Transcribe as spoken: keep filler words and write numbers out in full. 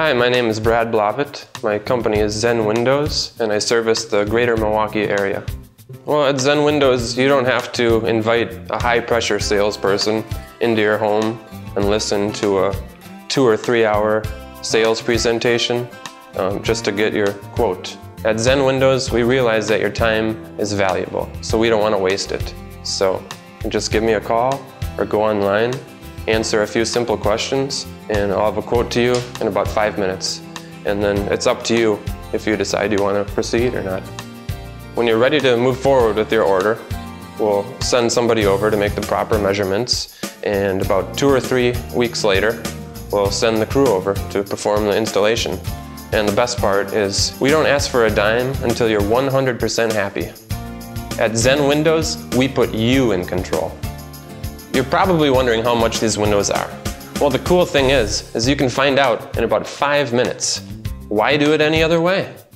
Hi, my name is Brad Blavat. My company is Zen Windows, and I service the greater Milwaukee area. Well, at Zen Windows, you don't have to invite a high-pressure salesperson into your home and listen to a two or three-hour sales presentation um, just to get your quote. At Zen Windows, we realize that your time is valuable, so we don't want to waste it. So just give me a call or go online, answer a few simple questions, and I'll have a quote to you in about five minutes. And then it's up to you if you decide you want to proceed or not. When you're ready to move forward with your order, we'll send somebody over to make the proper measurements, and about two or three weeks later, we'll send the crew over to perform the installation. And the best part is, we don't ask for a dime until you're one hundred percent happy. At Zen Windows, we put you in control. You're probably wondering how much these windows are. Well, the cool thing is, is you can find out in about five minutes. Why do it any other way?